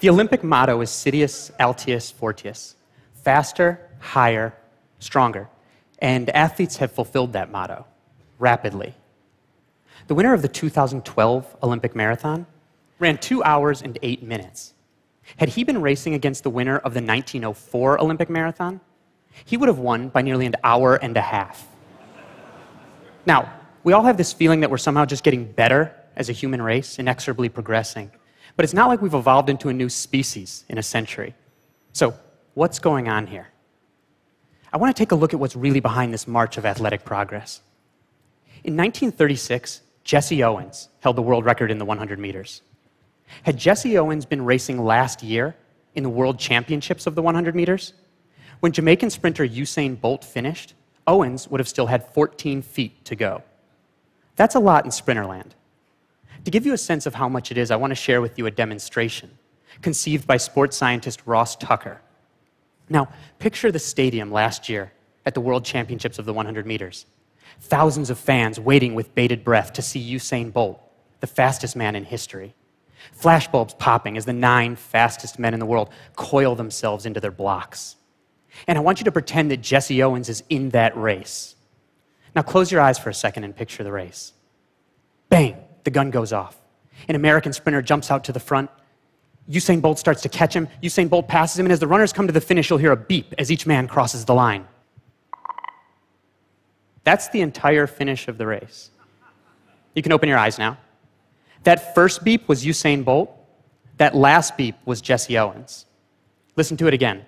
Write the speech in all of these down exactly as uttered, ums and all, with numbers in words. The Olympic motto is Sitius, Altius, Fortius. Faster, higher, stronger. And athletes have fulfilled that motto rapidly. The winner of the two thousand twelve Olympic Marathon ran two hours and eight minutes. Had he been racing against the winner of the nineteen oh four Olympic Marathon, he would have won by nearly an hour and a half. Now, we all have this feeling that we're somehow just getting better as a human race, inexorably progressing. But it's not like we've evolved into a new species in a century. So, what's going on here? I want to take a look at what's really behind this march of athletic progress. In nineteen thirty-six, Jesse Owens held the world record in the one hundred meters. Had Jesse Owens been racing last year in the World Championships of the one hundred meters, when Jamaican sprinter Usain Bolt finished, Owens would have still had fourteen feet to go. That's a lot in sprinterland. To give you a sense of how much it is, I want to share with you a demonstration conceived by sports scientist Ross Tucker. Now, picture the stadium last year at the World Championships of the one hundred meters. Thousands of fans waiting with bated breath to see Usain Bolt, the fastest man in history. Flashbulbs popping as the nine fastest men in the world coil themselves into their blocks. And I want you to pretend that Jesse Owens is in that race. Now close your eyes for a second and picture the race. Bang! The gun goes off. An American sprinter jumps out to the front. Usain Bolt starts to catch him. Usain Bolt passes him, and as the runners come to the finish, you'll hear a beep as each man crosses the line. That's the entire finish of the race. You can open your eyes now. That first beep was Usain Bolt. That last beep was Jesse Owens. Listen to it again.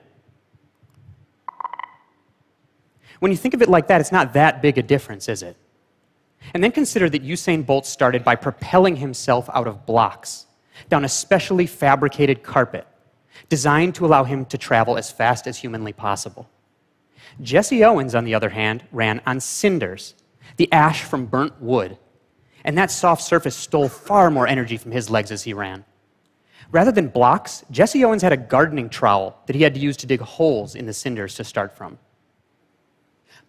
When you think of it like that, it's not that big a difference, is it? And then consider that Usain Bolt started by propelling himself out of blocks, down a specially fabricated carpet, designed to allow him to travel as fast as humanly possible. Jesse Owens, on the other hand, ran on cinders, the ash from burnt wood, and that soft surface stole far more energy from his legs as he ran. Rather than blocks, Jesse Owens had a gardening trowel that he had to use to dig holes in the cinders to start from.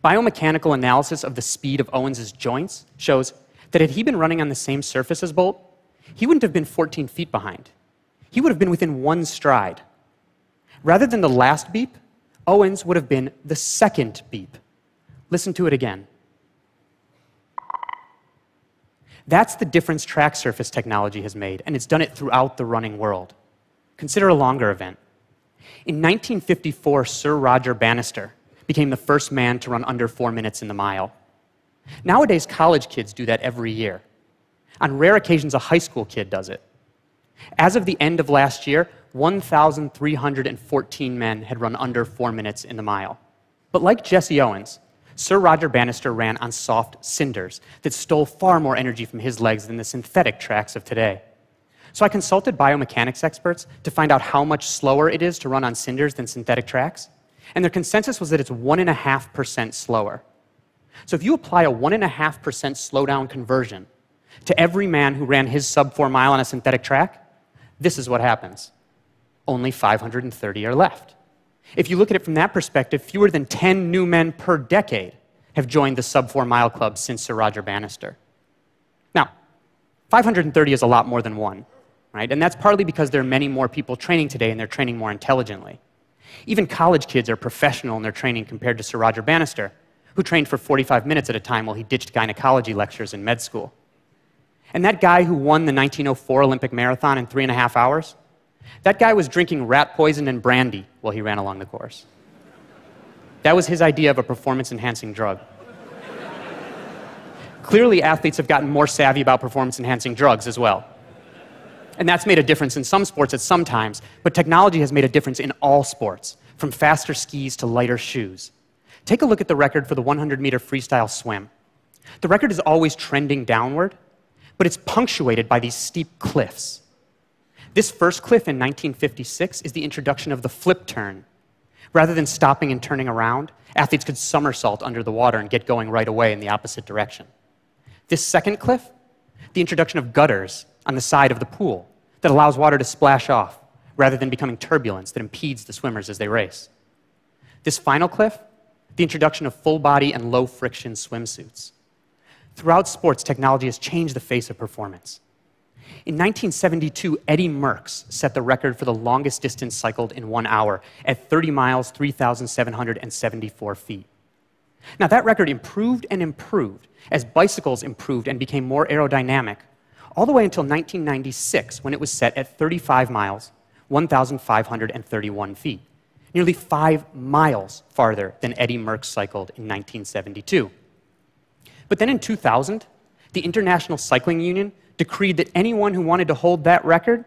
Biomechanical analysis of the speed of Owens' joints shows that had he been running on the same surface as Bolt, he wouldn't have been fourteen feet behind. He would have been within one stride. Rather than the last beep, Owens would have been the second beep. Listen to it again. That's the difference track surface technology has made, and it's done it throughout the running world. Consider a longer event. In nineteen fifty-four, Sir Roger Bannister became the first man to run under four minutes in the mile. Nowadays, college kids do that every year. On rare occasions, a high school kid does it. As of the end of last year, one thousand three hundred fourteen men had run under four minutes in the mile. But like Jesse Owens, Sir Roger Bannister ran on soft cinders that stole far more energy from his legs than the synthetic tracks of today. So I consulted biomechanics experts to find out how much slower it is to run on cinders than synthetic tracks, and their consensus was that it's one point five percent slower. So if you apply a one point five percent slowdown conversion to every man who ran his sub four mile on a synthetic track, this is what happens. Only five hundred thirty are left. If you look at it from that perspective, fewer than ten new men per decade have joined the sub four mile club since Sir Roger Bannister. Now, five hundred thirty is a lot more than one, right? And that's partly because there are many more people training today, and they're training more intelligently. Even college kids are professional in their training compared to Sir Roger Bannister, who trained for forty-five minutes at a time while he ditched gynecology lectures in med school. And that guy who won the nineteen oh four Olympic Marathon in three and a half hours, that guy was drinking rat poison and brandy while he ran along the course. That was his idea of a performance-enhancing drug. Clearly, athletes have gotten more savvy about performance-enhancing drugs as well. And that's made a difference in some sports at some times, but technology has made a difference in all sports, from faster skis to lighter shoes. Take a look at the record for the one hundred meter freestyle swim. The record is always trending downward, but it's punctuated by these steep cliffs. This first cliff in nineteen fifty-six is the introduction of the flip turn. Rather than stopping and turning around, athletes could somersault under the water and get going right away in the opposite direction. This second cliff, the introduction of gutters on the side of the pool that allows water to splash off, rather than becoming turbulence that impedes the swimmers as they race. This final cliff, the introduction of full-body and low-friction swimsuits. Throughout sports, technology has changed the face of performance. In nineteen seventy-two, Eddie Merckx set the record for the longest distance cycled in one hour at thirty miles, three thousand seven hundred seventy-four feet. Now, that record improved and improved as bicycles improved and became more aerodynamic, all the way until nineteen ninety-six, when it was set at thirty-five miles, one thousand five hundred thirty-one feet, nearly five miles farther than Eddie Merckx cycled in nineteen seventy-two. But then in two thousand, the International Cycling Union decreed that anyone who wanted to hold that record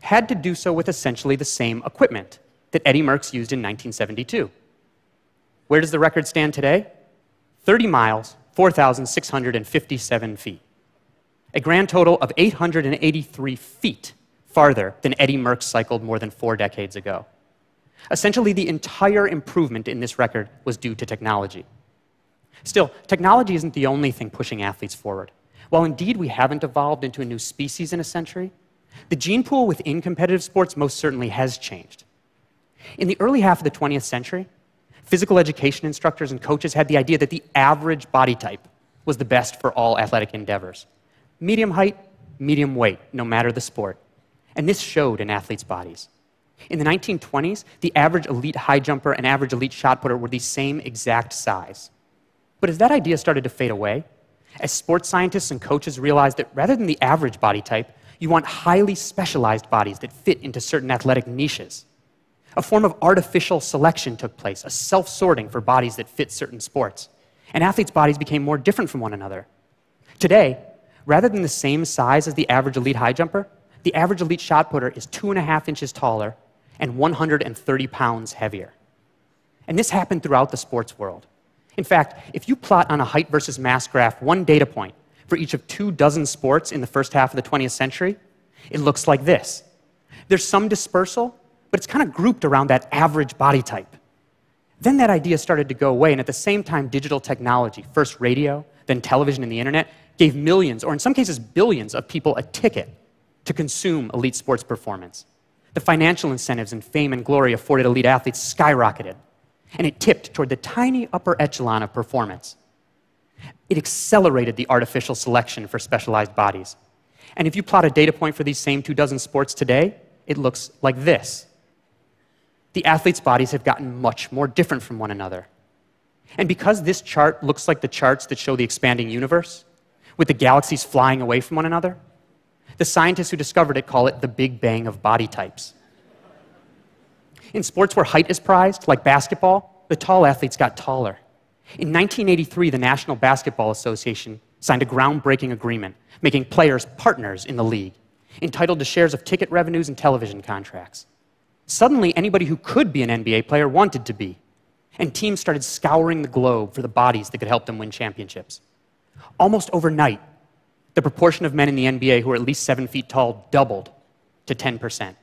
had to do so with essentially the same equipment that Eddie Merckx used in nineteen seventy-two. Where does the record stand today? thirty miles, four thousand six hundred fifty-seven feet. A grand total of eight hundred eighty-three feet farther than Eddie Merckx cycled more than four decades ago. Essentially, the entire improvement in this record was due to technology. Still, technology isn't the only thing pushing athletes forward. While indeed we haven't evolved into a new species in a century, the gene pool within competitive sports most certainly has changed. In the early half of the twentieth century, physical education instructors and coaches had the idea that the average body type was the best for all athletic endeavors. Medium height, medium weight, no matter the sport. And this showed in athletes' bodies. In the nineteen twenties, the average elite high jumper and average elite shot putter were the same exact size. But as that idea started to fade away, as sports scientists and coaches realized that rather than the average body type, you want highly specialized bodies that fit into certain athletic niches, a form of artificial selection took place, a self-sorting for bodies that fit certain sports. And athletes' bodies became more different from one another. Today, rather than the same size as the average elite high jumper, the average elite shot putter is two and a half inches taller and one hundred thirty pounds heavier. And this happened throughout the sports world. In fact, if you plot on a height versus mass graph one data point for each of two dozen sports in the first half of the twentieth century, it looks like this. There's some dispersal, but it's kind of grouped around that average body type. Then that idea started to go away, and at the same time, digital technology, first radio, then television and the internet, gave millions, or in some cases billions, of people a ticket to consume elite sports performance. The financial incentives and fame and glory afforded elite athletes skyrocketed, and it tipped toward the tiny upper echelon of performance. It accelerated the artificial selection for specialized bodies. And if you plot a data point for these same two dozen sports today, it looks like this. The athletes' bodies have gotten much more different from one another. And because this chart looks like the charts that show the expanding universe, with the galaxies flying away from one another, the scientists who discovered it call it the Big Bang of body types. In sports where height is prized, like basketball, the tall athletes got taller. In nineteen eighty-three, the National Basketball Association signed a groundbreaking agreement, making players partners in the league, entitled to shares of ticket revenues and television contracts. Suddenly, anybody who could be an N B A player wanted to be, and teams started scouring the globe for the bodies that could help them win championships. Almost overnight, the proportion of men in the N B A who are at least seven feet tall doubled to ten percent.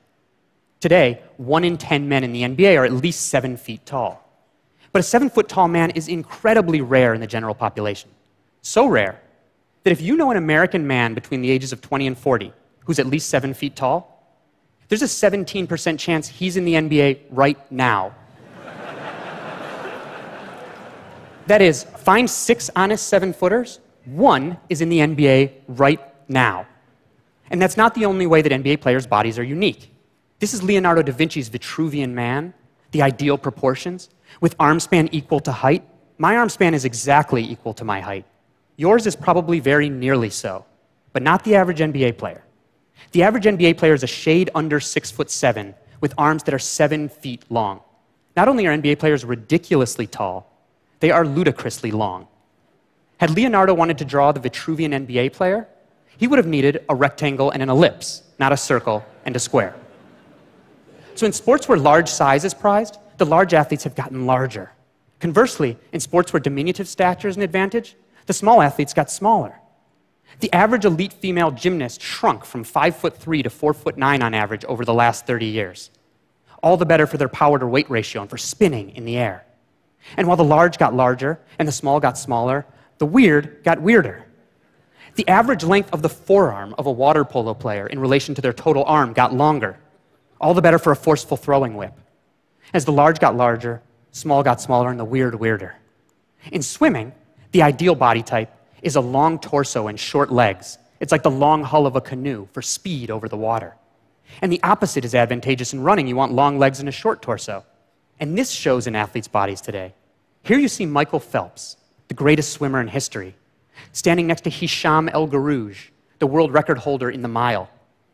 Today, one in ten men in the N B A are at least seven feet tall. But a seven-foot-tall man is incredibly rare in the general population. So rare that if you know an American man between the ages of twenty and forty who's at least seven feet tall, there's a seventeen percent chance he's in the N B A right now. That is, find six honest seven-footers, one is in the N B A right now. And that's not the only way that N B A players' bodies are unique. This is Leonardo da Vinci's Vitruvian Man, the ideal proportions, with arm span equal to height. My arm span is exactly equal to my height. Yours is probably very nearly so, but not the average N B A player. The average N B A player is a shade under six foot seven, with arms that are seven feet long. Not only are N B A players ridiculously tall, they are ludicrously long. Had Leonardo wanted to draw the Vitruvian N B A player, he would have needed a rectangle and an ellipse, not a circle and a square. So in sports where large size is prized, the large athletes have gotten larger. Conversely, in sports where diminutive stature is an advantage, the small athletes got smaller. The average elite female gymnast shrunk from five foot three to four foot nine on average over the last thirty years. All the better for their power-to-weight ratio and for spinning in the air. And while the large got larger and the small got smaller, the weird got weirder. The average length of the forearm of a water polo player in relation to their total arm got longer. All the better for a forceful throwing whip. As the large got larger, small got smaller, and the weird weirder. In swimming, the ideal body type is a long torso and short legs, It's like the long hull of a canoe for speed over the water. And the opposite is advantageous in running. You want long legs and a short torso. And this shows in athletes' bodies today. Here you see Michael Phelps, the greatest swimmer in history, standing next to Hisham El Guerrouj, the world record holder in the mile.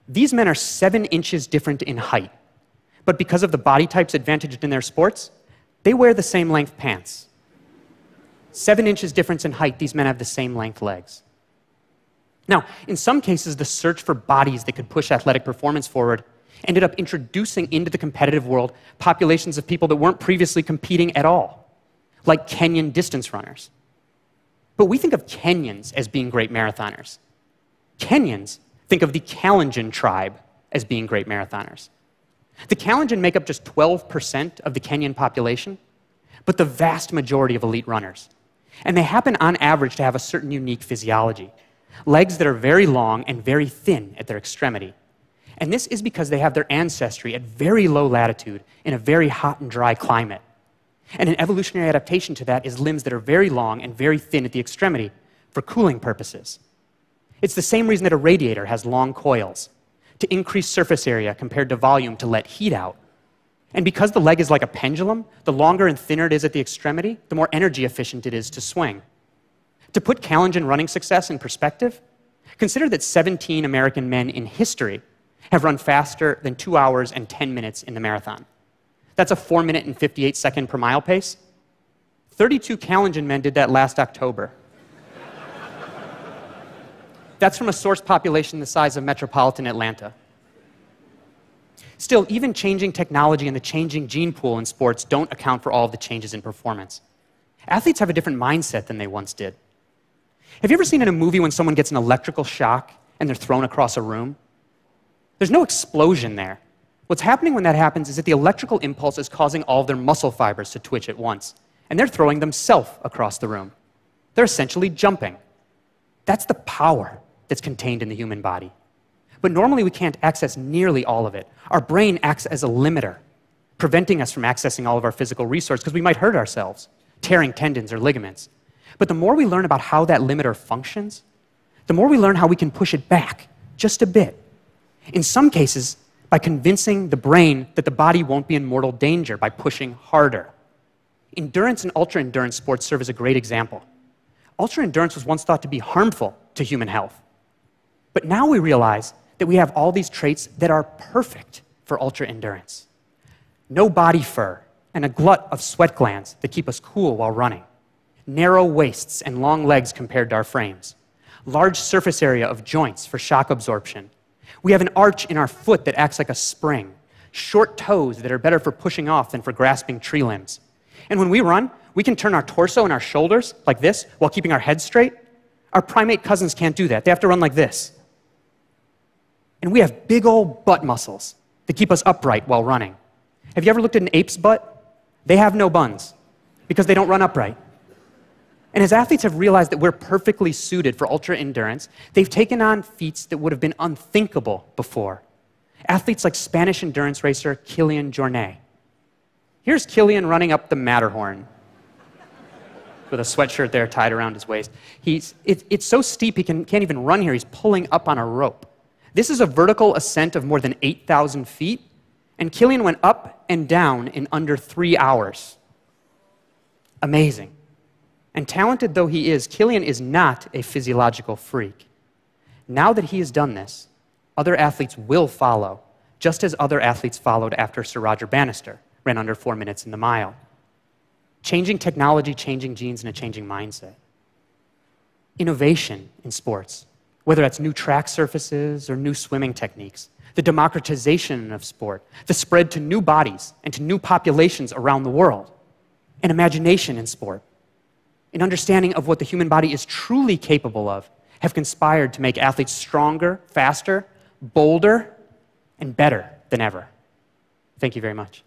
These men are seven inches different in height. But because of the body types advantaged in their sports, they wear the same length pants. Seven inches difference in height, these men have the same length legs. Now, in some cases, the search for bodies that could push athletic performance forward ended up introducing into the competitive world populations of people that weren't previously competing at all, like Kenyan distance runners. But we think of Kenyans as being great marathoners. Kenyans think of the Kalenjin tribe as being great marathoners. The Kalenjin make up just twelve percent of the Kenyan population, but the vast majority of elite runners. And they happen, on average, to have a certain unique physiology. Legs that are very long and very thin at their extremity. And this is because they have their ancestry at very low latitude in a very hot and dry climate. And an evolutionary adaptation to that is limbs that are very long and very thin at the extremity for cooling purposes. It's the same reason that a radiator has long coils, to increase surface area compared to volume to let heat out. And because the leg is like a pendulum, the longer and thinner it is at the extremity, the more energy efficient it is to swing. To put Kalenjin running success in perspective, consider that seventeen American men in history have run faster than two hours and ten minutes in the marathon. That's a four minute and fifty-eight second per mile pace. thirty-two Kalenjin men did that last October. That's from a source population the size of metropolitan Atlanta. Still, even changing technology and the changing gene pool in sports don't account for all of the changes in performance. Athletes have a different mindset than they once did. Have you ever seen in a movie when someone gets an electrical shock and they're thrown across a room? There's no explosion there. What's happening when that happens is that the electrical impulse is causing all of their muscle fibers to twitch at once, and they're throwing themselves across the room. They're essentially jumping. That's the power that's contained in the human body. But normally we can't access nearly all of it. Our brain acts as a limiter, preventing us from accessing all of our physical resource because we might hurt ourselves, tearing tendons or ligaments. But the more we learn about how that limiter functions, the more we learn how we can push it back just a bit. In some cases, by convincing the brain that the body won't be in mortal danger by pushing harder. Endurance and ultra-endurance sports serve as a great example. Ultra-endurance was once thought to be harmful to human health. But now we realize that we have all these traits that are perfect for ultra-endurance. No body fur and a glut of sweat glands that keep us cool while running. Narrow waists and long legs compared to our frames. Large surface area of joints for shock absorption. We have an arch in our foot that acts like a spring. Short toes that are better for pushing off than for grasping tree limbs. And when we run, we can turn our torso and our shoulders like this while keeping our head straight. Our primate cousins can't do that. They have to run like this. And we have big old butt muscles that keep us upright while running. Have you ever looked at an ape's butt? They have no buns because they don't run upright. And as athletes have realized that we're perfectly suited for ultra-endurance, they've taken on feats that would have been unthinkable before. Athletes like Spanish endurance racer Kilian Jornet. Here's Kilian running up the Matterhorn with a sweatshirt there tied around his waist. He's, it, it's so steep he can, can't even run here. He's pulling up on a rope. This is a vertical ascent of more than eight thousand feet, and Kilian went up and down in under three hours. Amazing. And talented though he is, Kilian is not a physiological freak. Now that he has done this, other athletes will follow, just as other athletes followed after Sir Roger Bannister ran under four minutes in the mile. Changing technology, changing genes, and a changing mindset. Innovation in sports, whether that's new track surfaces or new swimming techniques, the democratization of sport, the spread to new bodies and to new populations around the world, and imagination in sport. An understanding of what the human body is truly capable of have conspired to make athletes stronger, faster, bolder, and better than ever. Thank you very much.